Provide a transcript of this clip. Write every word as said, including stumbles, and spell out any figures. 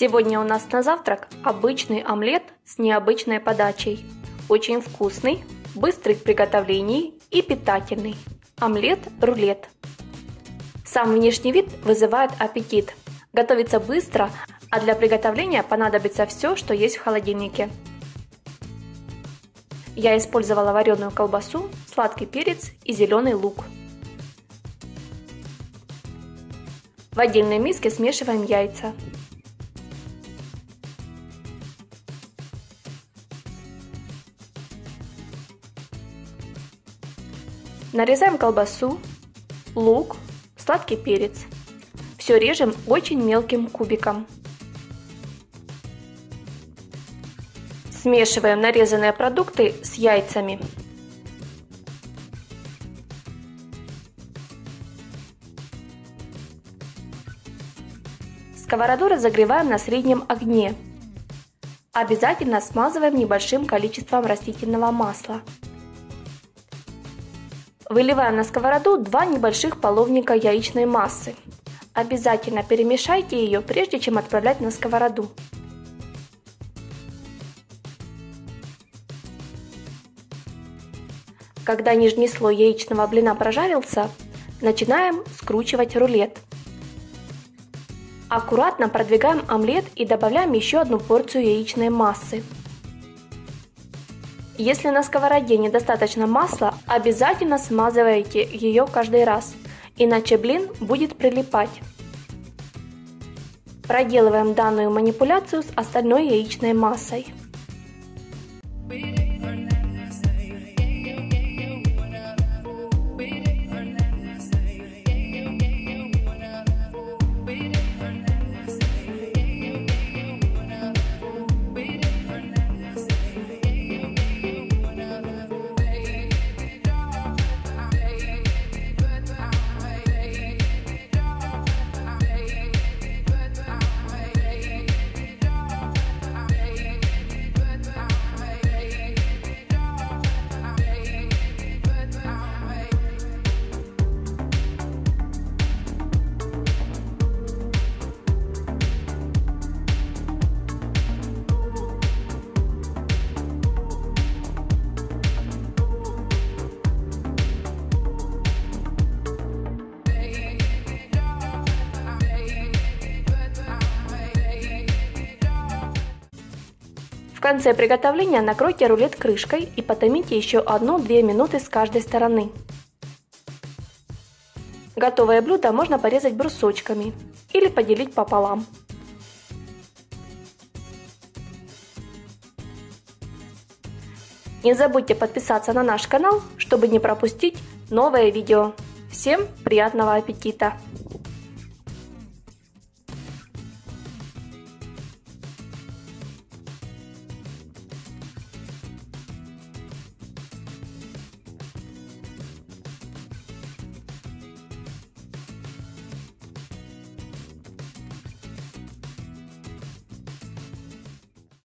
Сегодня у нас на завтрак обычный омлет с необычной подачей. Очень вкусный, быстрый в приготовлении и питательный. Омлет-рулет. Сам внешний вид вызывает аппетит. Готовится быстро, а для приготовления понадобится все, что есть в холодильнике. Я использовала вареную колбасу, сладкий перец и зеленый лук. В отдельной миске смешиваем яйца. Нарезаем колбасу, лук, сладкий перец. Все режем очень мелким кубиком. Смешиваем нарезанные продукты с яйцами. Сковороду разогреваем на среднем огне. Обязательно смазываем небольшим количеством растительного масла. Выливаем на сковороду два небольших половника яичной массы. Обязательно перемешайте ее, прежде чем отправлять на сковороду. Когда нижний слой яичного блина прожарился, начинаем скручивать рулет. Аккуратно продвигаем омлет и добавляем еще одну порцию яичной массы. Если на сковороде недостаточно масла, обязательно смазывайте ее каждый раз, иначе блин будет прилипать. Проделываем данную манипуляцию с остальной яичной массой. В конце приготовления накройте рулет крышкой и потомите еще одну-две минуты с каждой стороны. Готовое блюдо можно порезать брусочками или поделить пополам. Не забудьте подписаться на наш канал, чтобы не пропустить новое видео. Всем приятного аппетита!